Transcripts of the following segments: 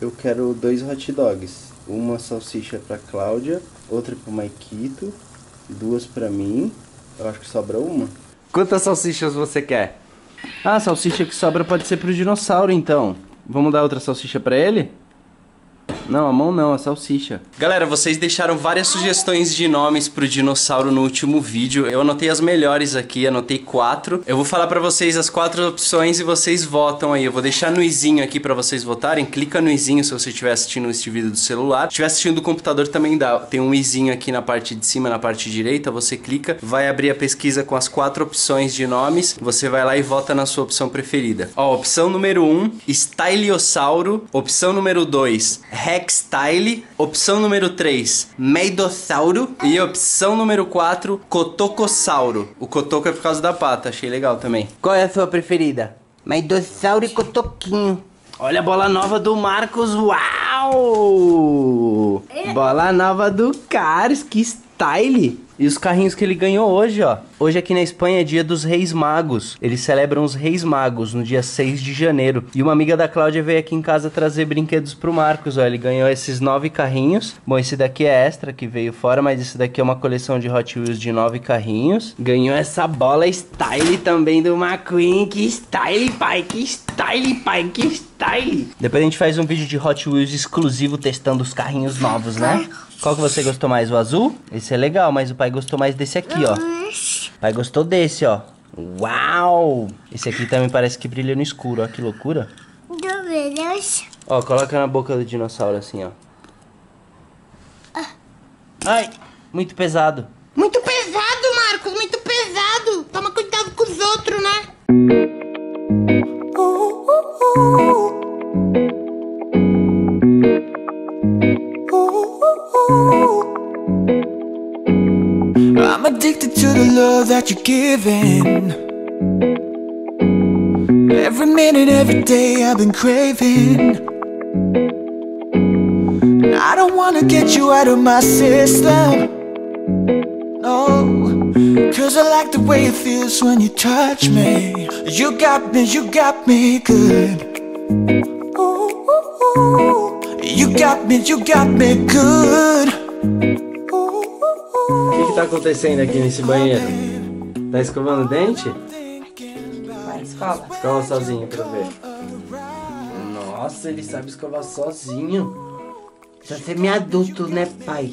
eu quero 2 hot dogs. Uma salsicha pra Cláudia, outra pro Maikito, 2 pra mim. Eu acho que sobra uma. Quantas salsichas você quer? Ah, a salsicha que sobra pode ser pro dinossauro, então. Vamos dar outra salsicha pra ele? Não, a mão não, a salsicha. Galera, vocês deixaram várias sugestões de nomes pro dinossauro no último vídeo. Eu anotei as melhores aqui, anotei 4. Eu vou falar pra vocês as 4 opções e vocês votam aí. Eu vou deixar no izinho aqui pra vocês votarem. Clica no izinho se você estiver assistindo este vídeo do celular. Se estiver assistindo do computador também dá. Tem um izinho aqui na parte de cima, na parte direita. Você clica, vai abrir a pesquisa com as 4 opções de nomes. Você vai lá e vota na sua opção preferida. Ó, opção número 1, Styliosauro. Opção número 2, Style. Opção número 3, Meidosauro. E opção número 4, Cotocossauro. O cotoco é por causa da pata, achei legal também. Qual é a sua preferida? Meidosauro e cotoquinho. Olha a bola nova do Marcos, uau! Bola nova do Cars, que style! E os carrinhos que ele ganhou hoje, ó. Hoje aqui na Espanha é dia dos Reis Magos. Eles celebram os Reis Magos no dia 6 de janeiro. E uma amiga da Cláudia veio aqui em casa trazer brinquedos pro Marcos, ó. Ele ganhou esses 9 carrinhos. Bom, esse daqui é extra, que veio fora, mas esse daqui é uma coleção de Hot Wheels de 9 carrinhos. Ganhou essa bola style também do McQueen. Que style, pai! Que style, pai! Que style! Depois a gente faz um vídeo de Hot Wheels exclusivo testando os carrinhos novos, né? Qual que você gostou mais? O azul? Esse é legal, mas o pai gostou mais desse aqui, ó. O pai gostou desse, ó. Uau! Esse aqui também parece que brilha no escuro, ó. Que loucura. Ó, coloca na boca do dinossauro assim, ó. Ai, muito pesado. Muito pesado, Marcos, muito pesado. Toma cuidado com os outros, né? I'm addicted to the love that you're giving. Every minute, every day I've been craving. I don't wanna get you out of my system. No, cause I like the way it feels when you touch me. You got me good. You got me good. O que tá acontecendo aqui nesse banheiro? Tá escovando o dente? Vai, escova. Escova sozinho pra ver. Nossa, ele sabe escovar sozinho. Já você é meio adulto, né, pai?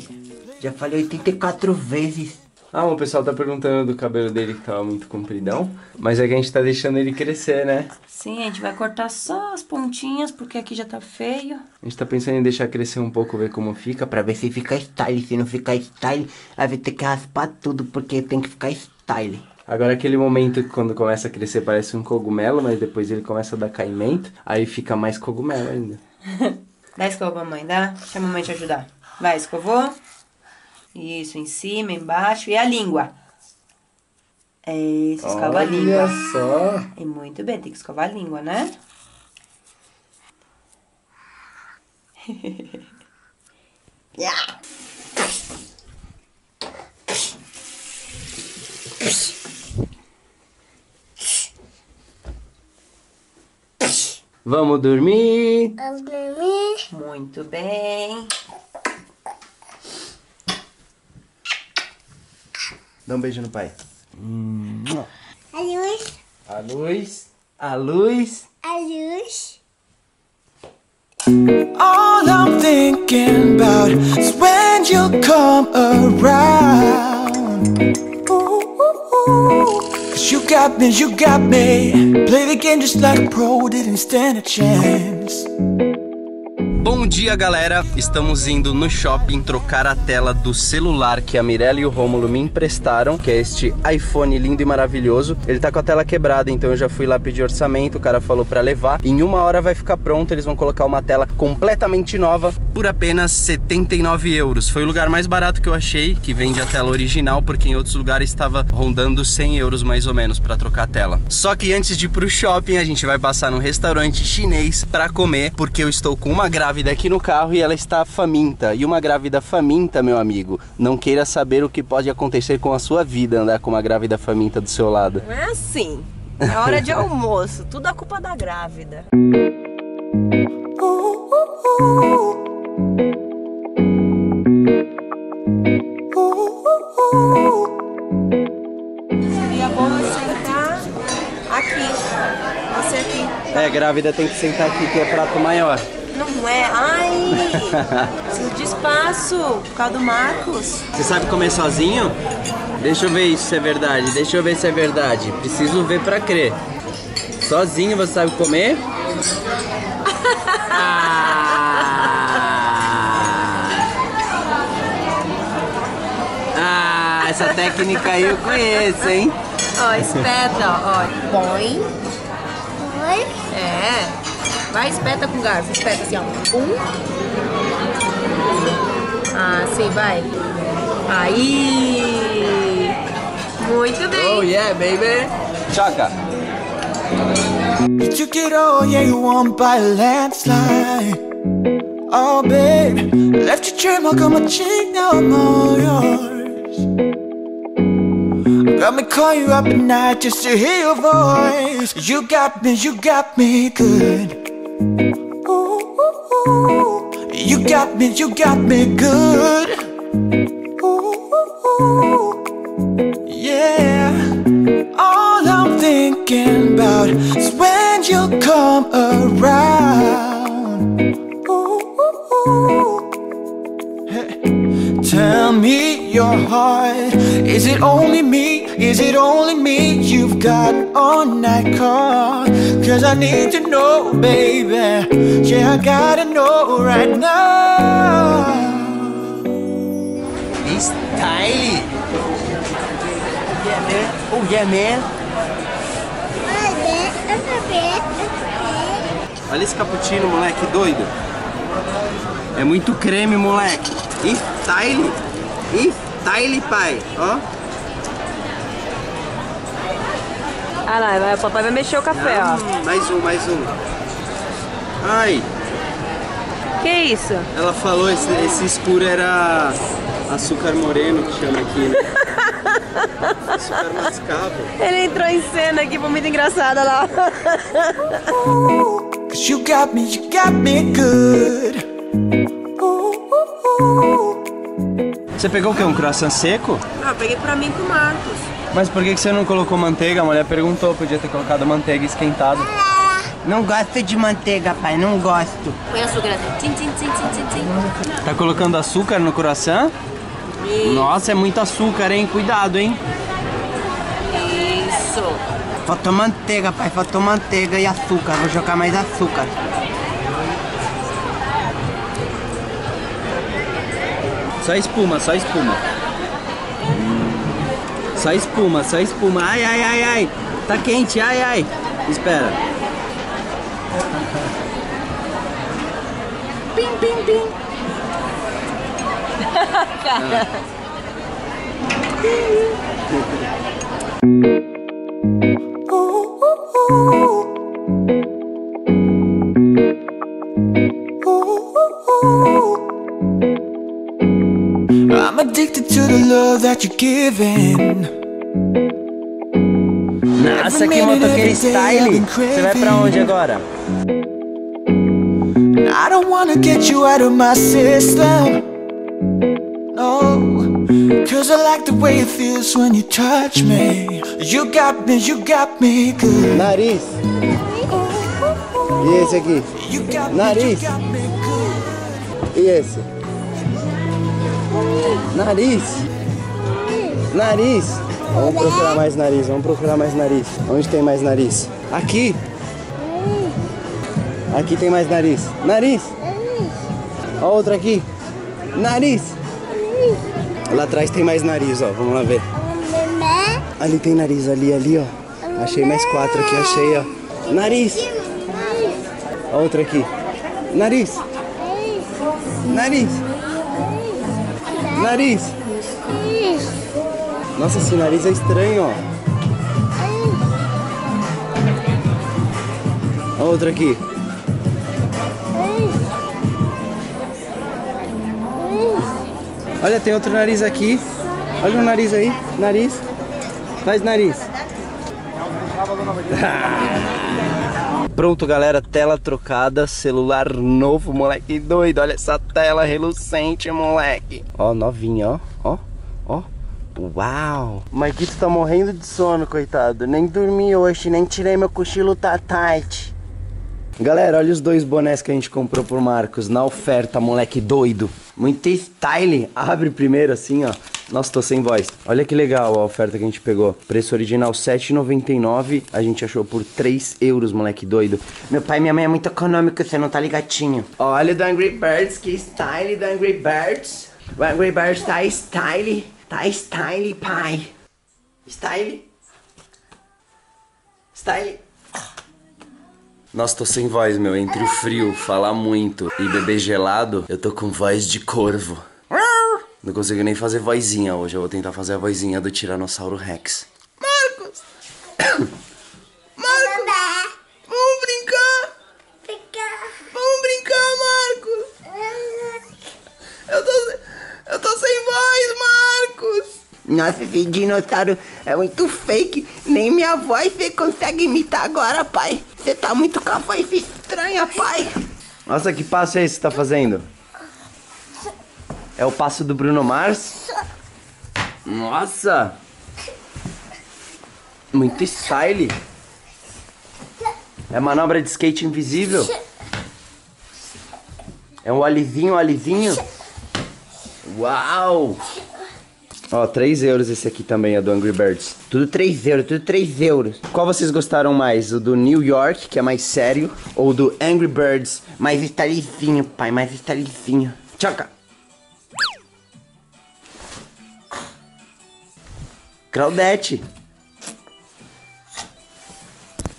Já falei 84 vezes. Ah, o pessoal tá perguntando do cabelo dele que tava muito compridão. Mas é que a gente tá deixando ele crescer, né? Sim, a gente vai cortar só as pontinhas, porque aqui já tá feio. A gente tá pensando em deixar crescer um pouco, ver como fica, pra ver se fica style. Se não ficar style, aí vai ter que raspar tudo, porque tem que ficar style. Agora aquele momento que quando começa a crescer parece um cogumelo, mas depois ele começa a dar caimento, aí fica mais cogumelo ainda. Dá escova, mãe, dá? Deixa a mamãe te ajudar. Vai, escovou. Isso, em cima, embaixo. E a língua? É isso, escova a língua. Olha só. E muito bem, tem que escovar a língua, né? Vamos dormir. Vamos dormir. Muito bem. Dá um beijo no pai. A luz. A luz. A luz. A luz. All I'm thinking about is when you come around. Cause you got me. Play the game just like a pro, didn't stand a chance. Bom dia, galera! Estamos indo no shopping trocar a tela do celular que a Mirella e o Rômulo me emprestaram, que é este iPhone lindo e maravilhoso. Ele tá com a tela quebrada, então eu já fui lá pedir orçamento, o cara falou pra levar. Em 1 hora vai ficar pronto, eles vão colocar uma tela completamente nova por apenas 79 euros. Foi o lugar mais barato que eu achei, que vende a tela original, porque em outros lugares estava rondando 100 euros mais ou menos pra trocar a tela. Só que antes de ir pro shopping, a gente vai passar num restaurante chinês pra comer, porque eu estou com uma grávida aqui no carro e ela está faminta. E uma grávida faminta, meu amigo, não queira saber o que pode acontecer com a sua vida andar com uma grávida faminta do seu lado. Não é assim, é hora de almoço, tudo a culpa da grávida. Seria bom sentar aqui. Você aqui. É, grávida tem que sentar aqui que é prato maior. Não é? Ai! Preciso de espaço por causa do Marcos. Você sabe comer sozinho? Deixa eu ver isso se é verdade. Deixa eu ver se é verdade. Preciso ver pra crer. Sozinho você sabe comer? Ah, essa técnica aí eu conheço, hein? Ó, espeta, ó. Põe. Põe? É. Vai, espeta com garfo. Espeta assim, ó. Um. Ah, sim, vai. Aí. Muito bem. Oh, yeah, baby. Choca. Did you get all, yeah, you won by a landslide. Oh, babe, left your trademark on my cheek, now I'm all yours. Got me call you up at night just to hear your voice. You got me good. You got me good. Yeah, all I'm thinking about is when you come around. Hey, tell me your heart. Is it only me? Is it only me you've got on that car? Cause I need to know, baby. Yeah, I gotta know right now. Style. Yeah, man. Oh, yeah, man. Olha esse cappuccino, moleque, doido. É muito creme, moleque. E style. E style, pai. Ó. Ah lá, o papai vai mexer o café, ó. Mais um, mais um. Ai. Que isso? Ela falou, esse espuro era... açúcar moreno, que chama aqui, né? Açúcar mascavo. Ele entrou em cena aqui, foi muito engraçada lá. Cause you got me good. Você pegou o quê? Um croissant seco? Ah, eu peguei pra mim com o Marcos. Mas por que você não colocou manteiga? A mulher perguntou, podia ter colocado manteiga esquentada. Não gosto de manteiga, pai, não gosto. Põe açúcar aqui. Tá colocando açúcar no croissant? Isso. Nossa, é muito açúcar, hein? Cuidado, hein? Isso. Faltou manteiga, pai. Faltou manteiga e açúcar. Vou jogar mais açúcar. Só espuma, só espuma. Só espuma, só espuma. Ai, ai, ai, ai. Tá quente, ai, ai. Espera. Pim, pim, pim. Cara. I'm addicted to the love that you're giving. Nossa, que motoqueiro style! Você vai pra onde agora? I don't wanna get you out of my system. No, cause I like the way it feels when you touch me. You got me good. Nariz. E esse aqui? Nariz. E esse? Nariz. Nariz. Vamos procurar mais nariz, vamos procurar mais nariz. Onde tem mais nariz? Aqui! Aqui tem mais nariz. Nariz! Ó, outra aqui. Nariz! Lá atrás tem mais nariz, ó. Vamos lá ver. Ali tem nariz, ali, ali, ó. Achei mais quatro aqui, achei, ó. Nariz! Outra aqui. Nariz! Nariz! Nariz! Nossa, esse nariz é estranho, ó. Outra aqui. Olha, tem outro nariz aqui. Olha o nariz aí. Nariz. Faz nariz. Pronto, galera, tela trocada, celular novo, moleque doido. Olha essa tela relucente, moleque. Ó, novinha, ó, ó, ó. Uau! O Maikito tá morrendo de sono, coitado. Nem dormi hoje, nem tirei meu cochilo tatite. Galera, olha os dois bonés que a gente comprou pro Marcos na oferta, moleque doido. Muito style. Abre primeiro assim, ó. Nossa, tô sem voz. Olha que legal a oferta que a gente pegou. Preço original R$7,99. A gente achou por 3 euros, moleque doido. Meu pai e minha mãe é muito econômico, você não tá ligadinho. Olha o do Angry Birds, que style do Angry Birds. O Angry Birds tá style. Tá style, pai. Style. Style. Nossa, tô sem voz, meu. Entre o frio, falar muito e beber gelado, eu tô com voz de corvo. Não consigo nem fazer vozinha hoje. Eu vou tentar fazer a vozinha do Tiranossauro Rex. Marcos! Marcos! Vamos brincar! Vamos brincar, Marcos! Eu tô sem voz, Marcos! Nossa, esse dinossauro é muito fake. Nem minha voz você consegue imitar agora, pai. Você tá muito com a voz estranha, pai. Nossa, que passo é esse que você tá fazendo? É o passo do Bruno Mars? Nossa! Muito style. É manobra de skate invisível? É um olizinho, olizinho? Uau! Ó, 3 euros esse aqui também, é do Angry Birds. Tudo 3 euros, tudo 3 euros. Qual vocês gostaram mais? O do New York, que é mais sério, ou do Angry Birds? Mais stylezinho, pai, mais stylezinho. Tchaca! Craudete!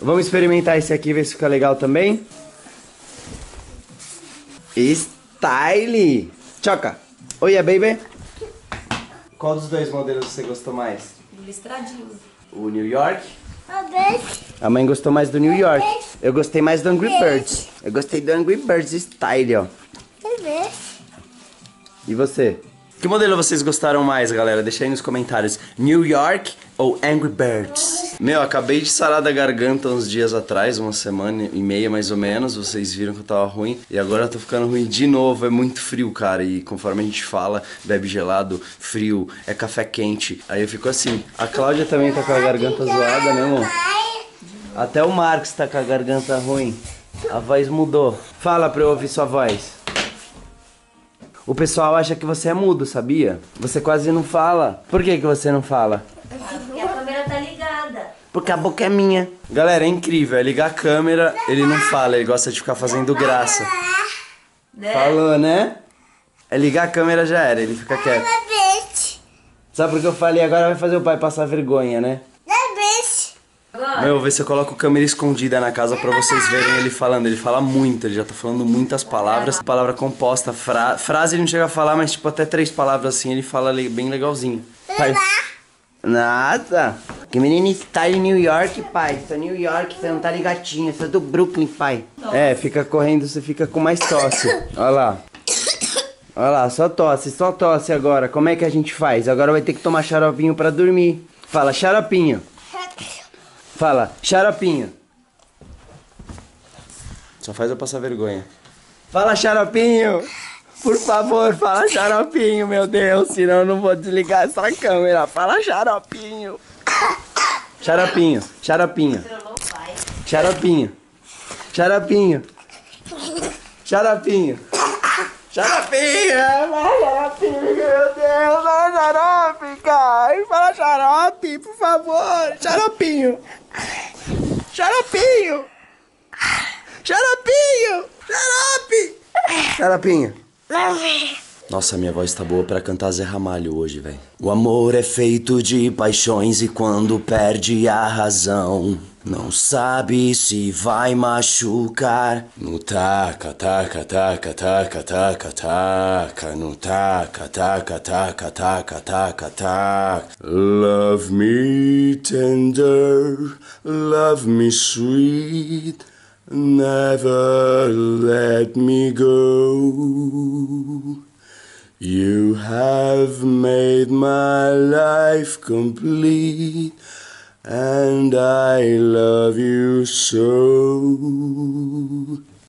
Vamos experimentar esse aqui, ver se fica legal também. Style! Tchaca! Oiê, baby! Qual dos dois modelos você gostou mais? Do listradinho. O New York? A mãe gostou mais do New York. Eu gostei mais do Angry Birds. Eu gostei do Angry Birds Style, ó. E você? Que modelo vocês gostaram mais, galera? Deixa aí nos comentários. New York ou Angry Birds? Meu, acabei de sarar da garganta uns dias atrás, uma semana e meia mais ou menos. Vocês viram que eu tava ruim. E agora eu tô ficando ruim de novo. É muito frio, cara. E conforme a gente fala, bebe gelado, frio, é café quente. Aí eu fico assim. A Cláudia também tá com a garganta zoada, né, amor? Até o Marcos tá com a garganta ruim. A voz mudou. Fala pra eu ouvir sua voz. O pessoal acha que você é mudo, sabia? Você quase não fala. Por que que você não fala? Porque a câmera tá ligada. Porque a boca é minha. Galera, é incrível. É ligar a câmera, ele não fala. Ele gosta de ficar fazendo graça. Né? Falou, né? É ligar a câmera, já era. Ele fica quieto. Sabe por que eu falei? Agora vai fazer o pai passar vergonha, né? Meu, vou ver se eu coloco câmera escondida na casa pra vocês verem ele falando. Ele fala muito, ele já tá falando muitas palavras. Palavra composta, frase ele não chega a falar, mas tipo até 3 palavras assim ele fala bem legalzinho. Pai. Nada. Que menino style New York, pai. Sou New York, você não tá ligadinho, sou do Brooklyn, pai. É, fica correndo, você fica com mais tosse. Olha lá. Olha lá, só tosse agora. Como é que a gente faz? Agora vai ter que tomar xaropinho pra dormir. Fala, xaropinho. Fala, xaropinho. Só faz eu passar vergonha. Fala, xaropinho. Por favor, fala, xaropinho, meu Deus. Senão eu não vou desligar essa câmera. Fala, xaropinho. Xaropinho, xaropinho. Xaropinho. Xaropinho. Xaropinho. Xaropinha, xaropinha, meu Deus, xarope, cara, fala xarope, por favor, xaropinho, xaropinho, xaropinho, xarope, xaropinho. Nossa, minha voz tá boa pra cantar Zé Ramalho hoje, velho. O amor é feito de paixões e quando perde a razão, não sabe se vai machucar. No taca, taca, taca, taca, taca, taca. No taca, taca, taca, taca, taca, taca. Love me tender, love me sweet, never let me go. You have made my life complete. And I love you so.